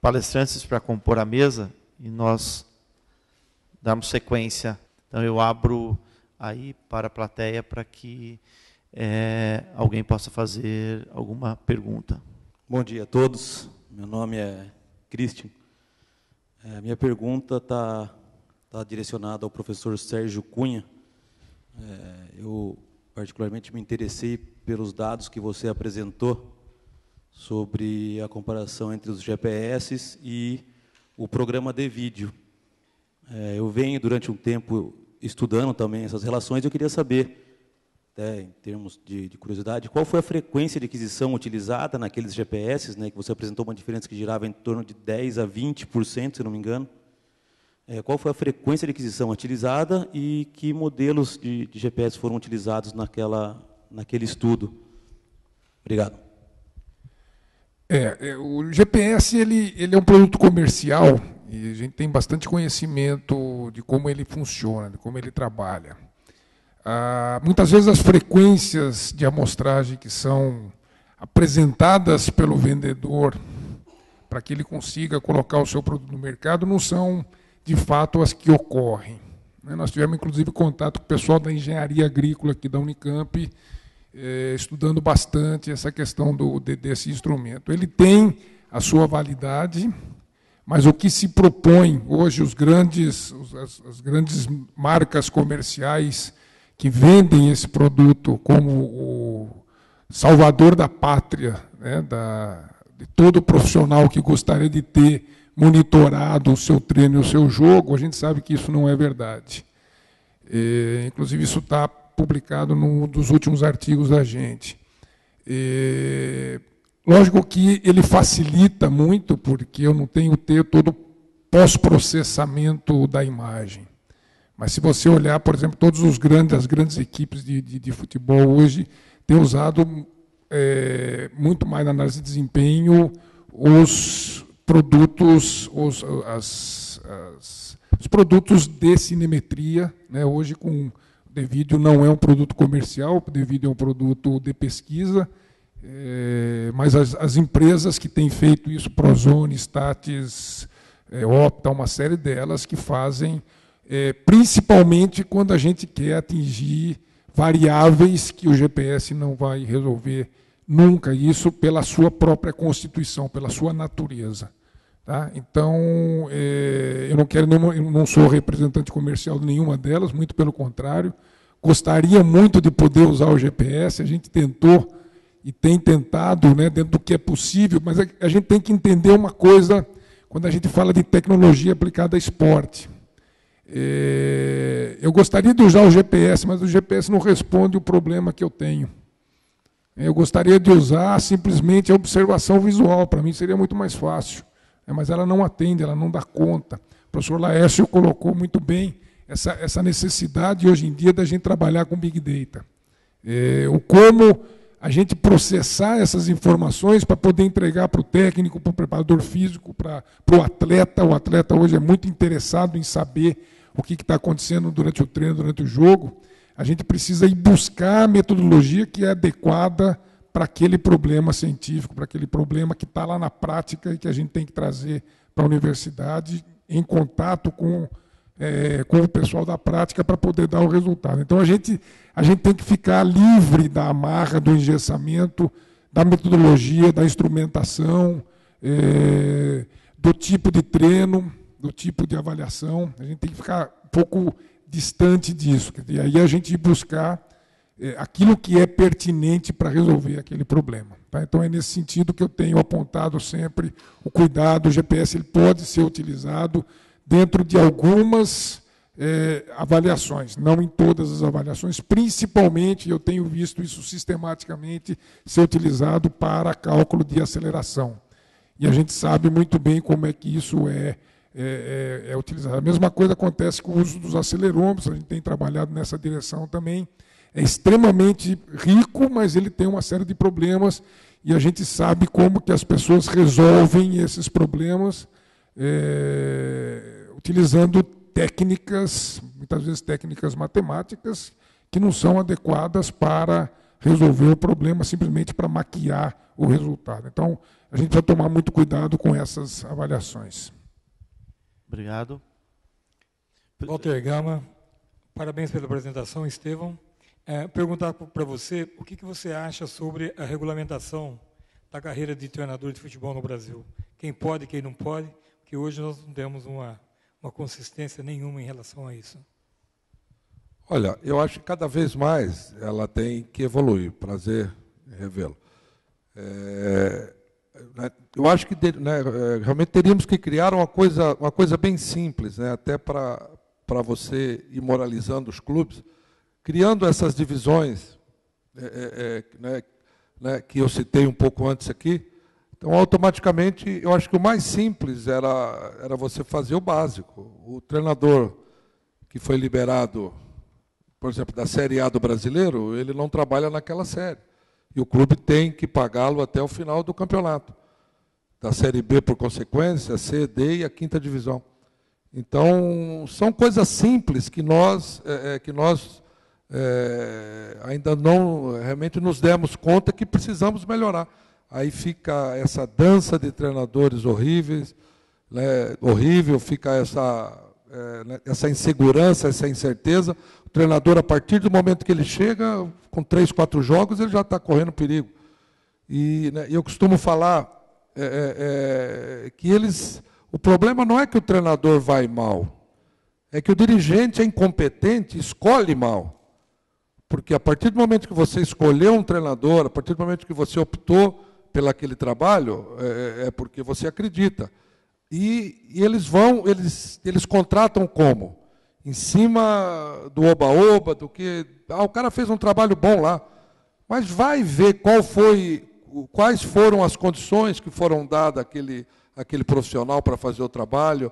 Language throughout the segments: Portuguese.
palestrantes para compor a mesa e nós darmos sequência. Então, eu abro aí para a plateia para que alguém possa fazer alguma pergunta. Bom dia a todos. Meu nome é Cristian. Minha pergunta está direcionada ao professor Sérgio Cunha. Eu particularmente me interessei pelos dados que você apresentou sobre a comparação entre os GPS e o programa de vídeo. Eu venho, durante um tempo, estudando também essas relações, e eu queria saber, até em termos de curiosidade, qual foi a frequência de aquisição utilizada naqueles GPS, né, que você apresentou uma diferença que girava em torno de 10% a 20%, se não me engano. Qual foi a frequência de aquisição utilizada e que modelos de GPS foram utilizados naquele estudo? Obrigado. O GPS ele é um produto comercial e a gente tem bastante conhecimento de como ele funciona, de como ele trabalha. Muitas vezes as frequências de amostragem que são apresentadas pelo vendedor para que ele consiga colocar o seu produto no mercado não são de fato as que ocorrem. Nós tivemos, inclusive, contato com o pessoal da engenharia agrícola aqui da Unicamp, estudando bastante essa questão desse instrumento. Ele tem a sua validade, mas o que se propõe hoje as grandes marcas comerciais que vendem esse produto como o salvador da pátria, né, de todo profissional que gostaria de ter monitorado o seu treino e o seu jogo, a gente sabe que isso não é verdade. Inclusive, isso está publicado num dos últimos artigos da gente. Lógico que ele facilita muito, porque eu não tenho que ter todo o pós-processamento da imagem. Mas se você olhar, por exemplo, todas as grandes equipes de futebol hoje têm usado muito mais na análise de desempenho os produtos de cinemetria, né? Hoje, o de vídeo não é um produto comercial, o de vídeo é um produto de pesquisa, mas as empresas que têm feito isso, Prozone, Statis, Opta, uma série delas que fazem, principalmente quando a gente quer atingir variáveis que o GPS não vai resolver nunca, isso pela sua própria constituição, pela sua natureza. Tá? Então, eu não sou representante comercial de nenhuma delas, muito pelo contrário. Gostaria muito de poder usar o GPS, a gente tentou e tem tentado, né, dentro do que é possível, mas a gente tem que entender uma coisa quando a gente fala de tecnologia aplicada a esporte. Eu gostaria de usar o GPS, mas o GPS não responde o problema que eu tenho. Eu gostaria de usar simplesmente a observação visual, para mim seria muito mais fácil. Mas ela não atende, ela não dá conta. O professor Laércio colocou muito bem essa necessidade hoje em dia da gente trabalhar com Big Data. Como a gente processar essas informações para poder entregar para o técnico, para o preparador físico, para o atleta. O atleta hoje é muito interessado em saber o que está acontecendo durante o treino, durante o jogo. A gente precisa ir buscar a metodologia que é adequada para aquele problema científico, para aquele problema que está lá na prática e que a gente tem que trazer para a universidade em contato com o pessoal da prática para poder dar o resultado. Então, a gente tem que ficar livre da amarra, do engessamento, da metodologia, da instrumentação, do tipo de treino, do tipo de avaliação. A gente tem que ficar um pouco distante disso, e aí a gente buscar aquilo que é pertinente para resolver aquele problema. Tá? Então, é nesse sentido que eu tenho apontado sempre o cuidado. O GPS ele pode ser utilizado dentro de algumas avaliações, não em todas as avaliações, principalmente, eu tenho visto isso sistematicamente ser utilizado para cálculo de aceleração. E a gente sabe muito bem como é que isso é utilizado. A mesma coisa acontece com o uso dos acelerômetros, a gente tem trabalhado nessa direção também. É extremamente rico, mas ele tem uma série de problemas e a gente sabe como que as pessoas resolvem esses problemas utilizando técnicas, muitas vezes técnicas matemáticas, que não são adequadas para resolver o problema simplesmente para maquiar o resultado. Então, a gente vai tomar muito cuidado com essas avaliações. Obrigado. Walter Gama, parabéns pela apresentação, Estevam. Perguntar para você, o que, que você acha sobre a regulamentação da carreira de treinador de futebol no Brasil? Quem pode, quem não pode? Porque hoje nós não temos uma consistência nenhuma em relação a isso. Olha, eu acho que cada vez mais ela tem que evoluir. Prazer em revê-lo. Eu acho que realmente teríamos que criar uma coisa bem simples, né, até para você ir moralizando os clubes, criando essas divisões que eu citei um pouco antes aqui. Então, automaticamente, eu acho que o mais simples era você fazer o básico. O treinador que foi liberado, por exemplo, da Série A do brasileiro, ele não trabalha naquela série. E o clube tem que pagá-lo até o final do campeonato. Da Série B, por consequência, C, D e a quinta divisão. Então, são coisas simples que nós ainda não realmente nos demos conta que precisamos melhorar. Aí fica essa dança de treinadores horríveis, né, horrível, fica essa insegurança, essa incerteza. O treinador, a partir do momento que ele chega, com 3, 4 jogos, ele já está correndo perigo. E eu costumo falar que o problema não é que o treinador vai mal, é que o dirigente é incompetente, escolhe mal. Porque a partir do momento que você escolheu um treinador, a partir do momento que você optou pelaquele trabalho, é porque você acredita. E eles contratam como? Em cima do oba-oba, do que... Ah, o cara fez um trabalho bom lá. Mas vai ver quais foram as condições que foram dadas àquele profissional para fazer o trabalho,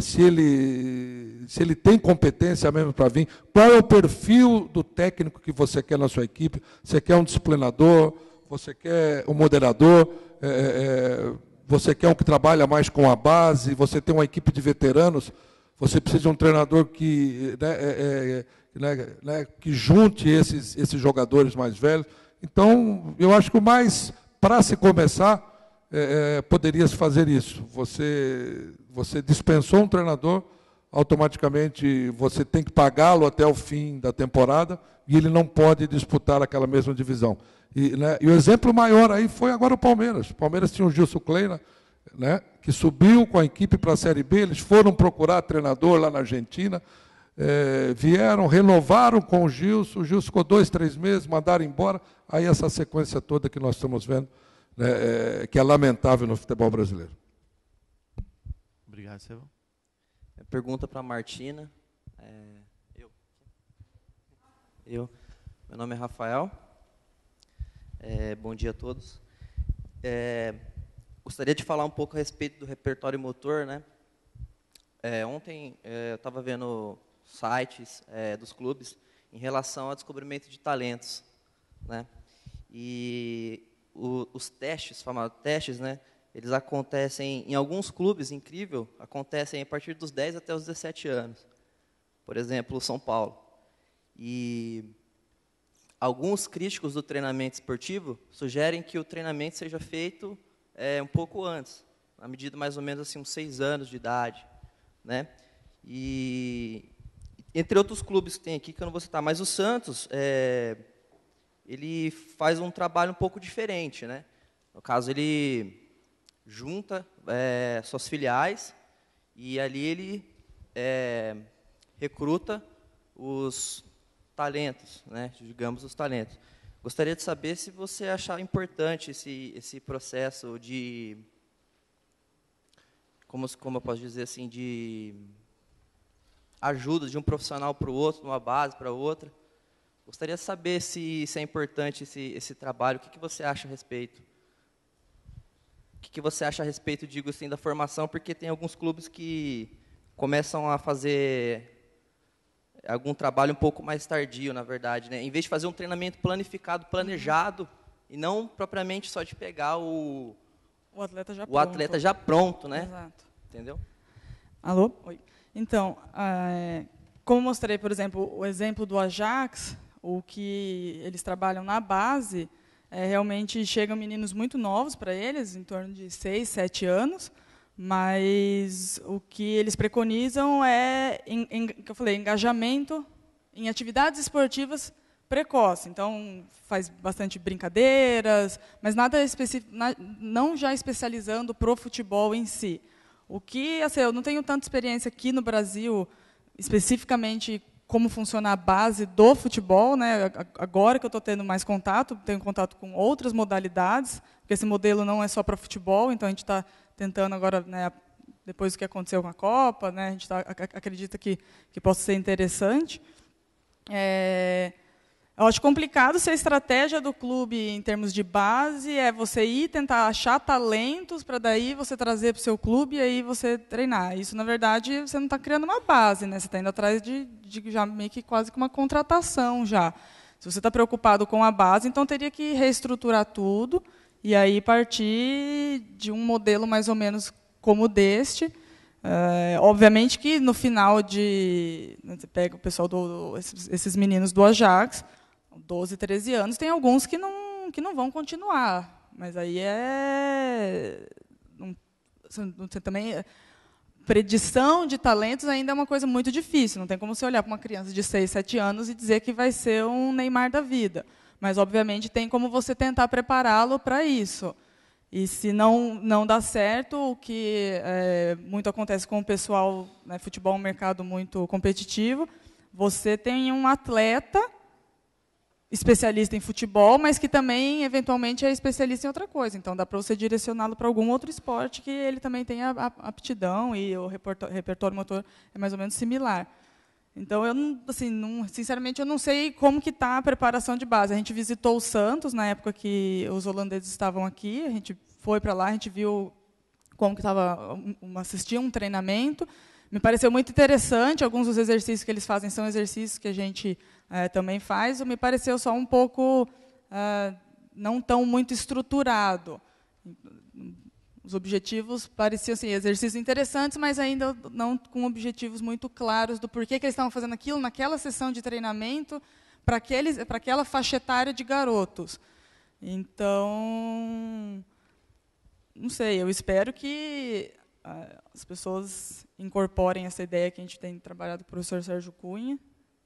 se ele tem competência mesmo para vir, qual é o perfil do técnico que você quer na sua equipe, você quer um disciplinador, você quer um moderador, você quer um que trabalha mais com a base, você tem uma equipe de veteranos, você precisa de um treinador que junte esses jogadores mais velhos. Então, eu acho que o mais, para se começar, poderia-se fazer isso. Você dispensou um treinador, automaticamente você tem que pagá-lo até o fim da temporada e ele não pode disputar aquela mesma divisão. E o exemplo maior aí foi agora o Palmeiras. O Palmeiras tinha o Gilson Kleina, né, que subiu com a equipe para a Série B, eles foram procurar treinador lá na Argentina, vieram, renovaram com o Gilson ficou 2, 3 meses, mandaram embora, aí essa sequência toda que nós estamos vendo, né, que é lamentável no futebol brasileiro. Obrigado, Sérgio. Pergunta para a Martina. Meu nome é Rafael. Bom dia a todos. Gostaria de falar um pouco a respeito do repertório motor, né? Ontem eu estava vendo sites dos clubes em relação ao descobrimento de talentos, né? E os testes, famosos testes, né? Eles acontecem em alguns clubes, incrível, acontecem a partir dos 10 até os 17 anos. Por exemplo, o São Paulo. E alguns críticos do treinamento esportivo sugerem que o treinamento seja feito um pouco antes, na medida mais ou menos assim uns 6 anos de idade, né? E entre outros clubes que tem aqui que eu não vou citar, mas o Santos ele faz um trabalho um pouco diferente, né? No caso ele junta suas filiais e ali ele recruta os talentos, né, digamos os talentos. Gostaria de saber se você achar importante esse processo de, como eu posso dizer assim, de ajuda de um profissional para o outro, de uma base para outra. Gostaria de saber se é importante esse trabalho, o que você acha a respeito? O que você acha a respeito, digo assim, da formação? Porque tem alguns clubes que começam a fazer algum trabalho um pouco mais tardio, na verdade, né? Em vez de fazer um treinamento planificado, planejado, e não propriamente só de pegar o atleta já pronto, né? Exato. Entendeu? Alô? Oi. Então, como mostrei, por exemplo, o exemplo do Ajax, o que eles trabalham na base, realmente chegam meninos muito novos para eles, em torno de 6, 7 anos, mas o que eles preconizam é, que eu falei, engajamento em atividades esportivas precoce. Então, faz bastante brincadeiras, mas nada não já especializando para o futebol em si. O que, assim, eu não tenho tanta experiência aqui no Brasil, especificamente como funciona a base do futebol, né? Agora que eu estou tendo mais contato, tenho contato com outras modalidades, porque esse modelo não é só para futebol, então a gente está tentando agora, né, depois do que aconteceu com a Copa, né, a gente acredita que possa ser interessante. Eu acho complicado se a estratégia do clube, em termos de base, é você ir tentar achar talentos para daí você trazer para o seu clube e aí você treinar. Isso, na verdade, você não está criando uma base, né? Você está indo atrás de já meio que quase que uma contratação já. Se você está preocupado com a base, então teria que reestruturar tudo e aí partir de um modelo mais ou menos como o deste. Obviamente que no final de... Você pega o pessoal, esses meninos do Ajax... 12, 13 anos, tem alguns que não vão continuar, mas aí você também, predição de talentos ainda é uma coisa muito difícil, não tem como você olhar para uma criança de 6, 7 anos e dizer que vai ser um Neymar da vida, mas obviamente tem como você tentar prepará-lo para isso. E se não dá certo, o que muito acontece com o pessoal, né, futebol é um mercado muito competitivo, você tem um atleta especialista em futebol, mas que também, eventualmente, é especialista em outra coisa. Então, dá para você direcioná-lo para algum outro esporte que ele também tenha aptidão e o repertório motor é mais ou menos similar. Então, eu não, assim, sinceramente, eu não sei como que está a preparação de base. A gente visitou o Santos na época que os holandeses estavam aqui, a gente foi para lá, a gente viu como que estava, assistiu um treinamento. Me pareceu muito interessante, alguns dos exercícios que eles fazem são exercícios que a gente também faz, me pareceu só um pouco não tão muito estruturado. Os objetivos pareciam assim, exercícios interessantes, mas ainda não com objetivos muito claros do porquê que eles estavam fazendo aquilo naquela sessão de treinamento para aquela faixa etária de garotos. Então, não sei, eu espero que as pessoas incorporem essa ideia que a gente tem trabalhado com o professor Sérgio Cunha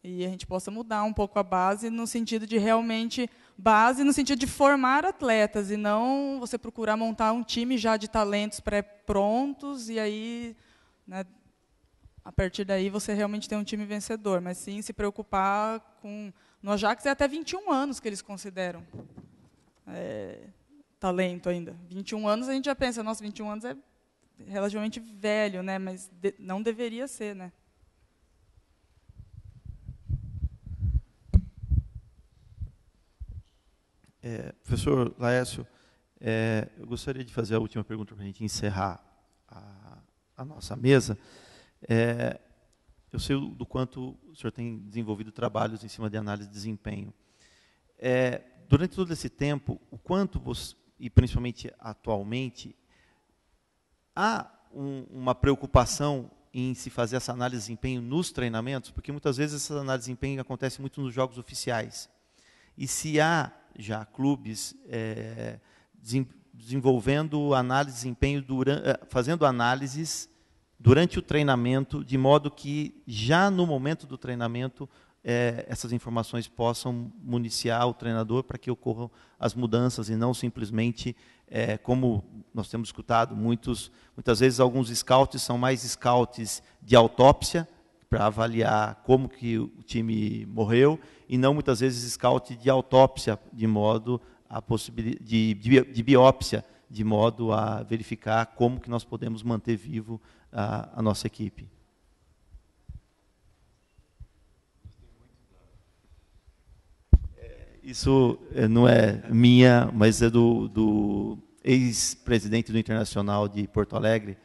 e a gente possa mudar um pouco a base no sentido de realmente base, no sentido de formar atletas e não você procurar montar um time já de talentos pré-prontos e aí, né, a partir daí você realmente tem um time vencedor, mas sim se preocupar com... No Ajax é até 21 anos que eles consideram talento ainda. 21 anos a gente já pensa, nossa, 21 anos é relativamente velho, né? Mas não deveria ser, né? Professor Laércio, eu gostaria de fazer a última pergunta para a gente encerrar a nossa mesa. Eu sei do quanto o senhor tem desenvolvido trabalhos em cima de análise de desempenho. Durante todo esse tempo, o quanto você, e principalmente atualmente, há uma preocupação em se fazer essa análise de desempenho nos treinamentos? Porque muitas vezes essa análise de desempenho acontece muito nos jogos oficiais. E se há já clubes desenvolvendo análise de desempenho, fazendo análises durante o treinamento, de modo que já no momento do treinamento essas informações possam municiar o treinador para que ocorram as mudanças e não simplesmente... como nós temos escutado, muitas vezes alguns scouts são mais scouts de autópsia, para avaliar como que o time morreu, e não muitas vezes scout de autópsia, de modo a de biópsia, de modo a verificar como que nós podemos manter vivo a nossa equipe. Isso não é minha, mas é do ex-presidente do Internacional de Porto Alegre,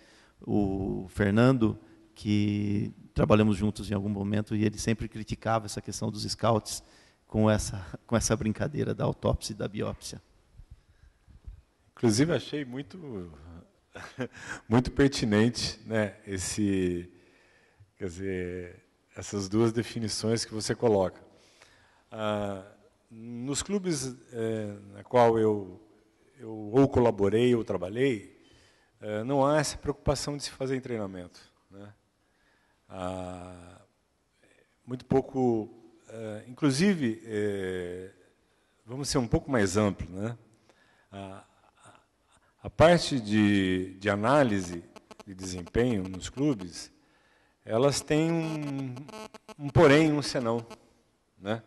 o Fernando, que trabalhamos juntos em algum momento, e ele sempre criticava essa questão dos scouts com essa brincadeira da autópsia e da biópsia. Inclusive, achei muito pertinente, né, quer dizer, essas duas definições que você coloca. Nos clubes na qual eu ou colaborei ou trabalhei, não há essa preocupação de se fazer em treinamento, né? Muito pouco, inclusive, vamos ser um pouco mais amplo, né? A parte de análise de desempenho nos clubes, elas têm um porém, um senão, né?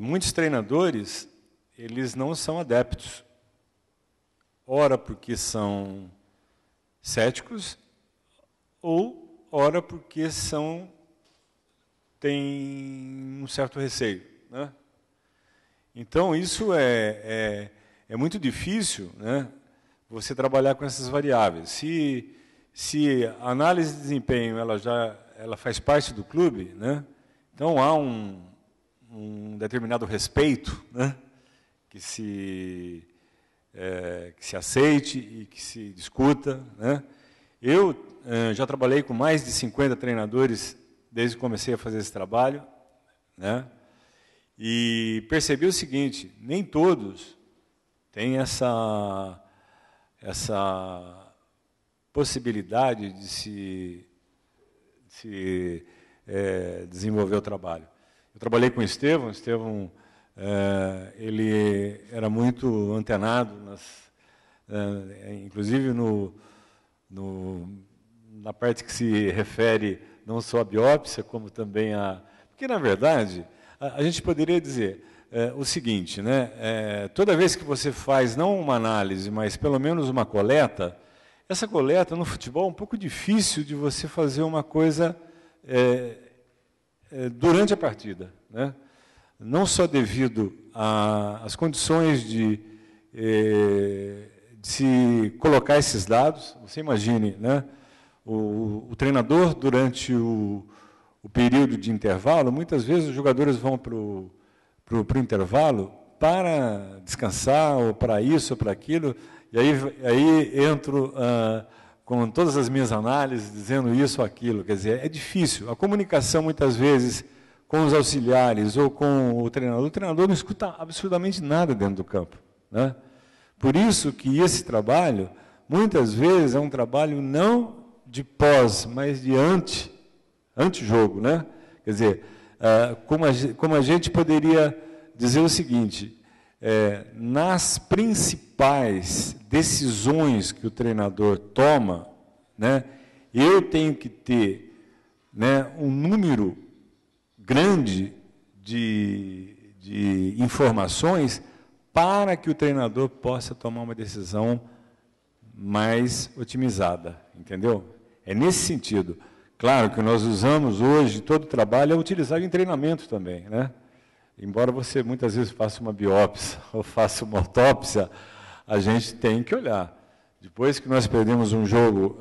Muitos treinadores, eles não são adeptos, ora porque são céticos, ou ora porque têm um certo receio, né? Então, isso é muito difícil, né, você trabalhar com essas variáveis. Se a análise de desempenho ela faz parte do clube, né, então há um determinado respeito, né, que se aceite e que se discuta, né. Eu já trabalhei com mais de 50 treinadores desde que comecei a fazer esse trabalho, né, e percebi o seguinte: nem todos têm essa possibilidade de se desenvolver o trabalho. Eu trabalhei com o Estevam. Ele era muito antenado, inclusive na parte que se refere não só à biópsia, como também a... Porque, na verdade, a gente poderia dizer o seguinte, né? Toda vez que você faz, não uma análise, mas pelo menos uma coleta, essa coleta no futebol é um pouco difícil de você fazer uma coisa... durante a partida, né? Não só devido às condições de se colocar esses dados. Você imagine, né? O treinador, durante o período de intervalo, muitas vezes os jogadores vão para o intervalo para descansar, ou para isso, ou para aquilo, e aí entro com todas as minhas análises, dizendo isso ou aquilo. Quer dizer, é difícil. A comunicação, muitas vezes, com os auxiliares ou com o treinador não escuta absolutamente nada dentro do campo, né? Por isso que esse trabalho, muitas vezes, é um trabalho não de pós, mas de antijogo, né? Quer dizer, como a gente poderia dizer o seguinte: nas principais decisões que o treinador toma, né, eu tenho que ter, né, um número grande de informações para que o treinador possa tomar uma decisão mais otimizada, entendeu? É nesse sentido. Claro que nós usamos hoje, todo o trabalho é utilizado em treinamento também, né? Embora você muitas vezes faça uma biópsia ou faça uma autópsia, a gente tem que olhar. Depois que nós perdemos um jogo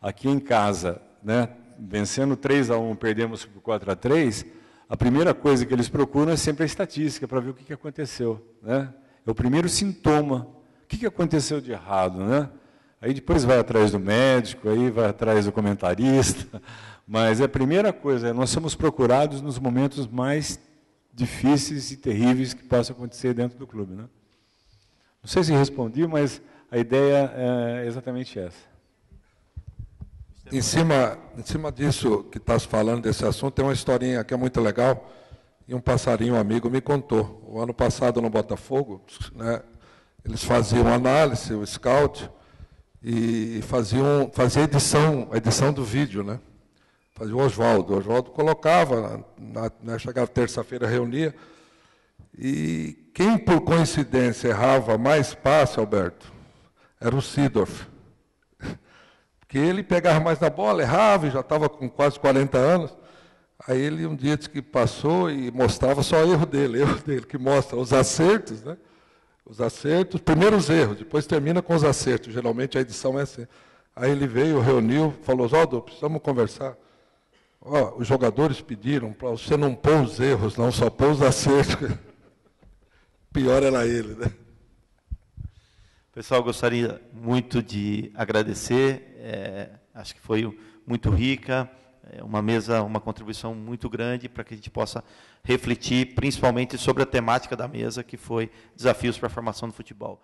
aqui em casa, né, vencendo 3-1, perdemos por 4-3, a primeira coisa que eles procuram é sempre a estatística, para ver o que aconteceu, né? É o primeiro sintoma. O que aconteceu de errado, né? Aí depois vai atrás do médico, aí vai atrás do comentarista, mas a primeira coisa, nós somos procurados nos momentos mais difíceis e terríveis que possam acontecer dentro do clube, né? Não sei se respondi, mas a ideia é exatamente essa. Em cima disso que estás falando, desse assunto, tem uma historinha que é muito legal, e um passarinho amigo me contou. O ano passado, no Botafogo, né, eles faziam análise, o scout, e faziam edição do vídeo, né? Fazia o Oswaldo. O Oswaldo colocava, chegava terça-feira, reunia. E quem, por coincidência, errava mais passe, Alberto, era o Sidorff. Porque ele pegava mais na bola, errava, e já estava com quase 40 anos. Aí ele um dia disse que passou e mostrava só o erro dele, que mostra os acertos, né? Os acertos, primeiro os erros, depois termina com os acertos. Geralmente a edição é assim. Aí ele veio, reuniu, falou: Oswaldo, precisamos conversar. Ó, os jogadores pediram para você não pôr os erros, não, só pôr os acertos. Pior era ele, né? Pessoal, gostaria muito de agradecer. Acho que foi muito rica uma mesa, uma contribuição muito grande para que a gente possa refletir, principalmente sobre a temática da mesa, que foi desafios para a formação do futebol.